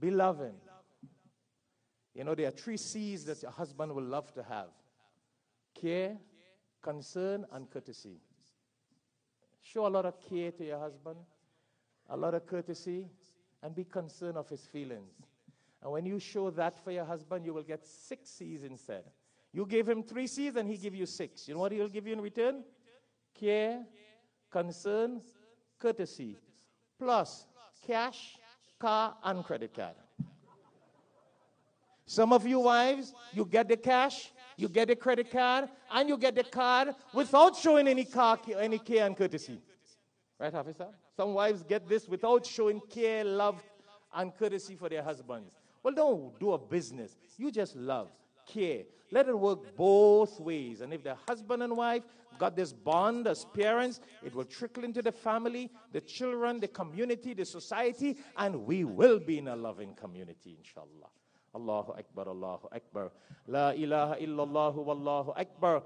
Be loving. You know, there are three C's that your husband will love to have. Care, concern, and courtesy. Show a lot of care to your husband, a lot of courtesy, and be concerned of his feelings. And when you show that for your husband, you will get 6 C's instead. You gave him 3 C's and he give you 6. You know what he will give you in return? Care, concern, courtesy, plus cash, car, and credit card. Some of you wives, you get the cash, you get the credit card, and you get the card without showing any care and courtesy. Right, Officer? Some wives get this without showing care, love, and courtesy for their husbands. Well, don't do a business. You just love, care. Let it work both ways. And if the husband and wife got this bond as parents, it will trickle into the family, the children, the community, the society, and we will be in a loving community, inshallah. Allahu Akbar, Allahu Akbar. La ilaha illallah, wallahu Akbar.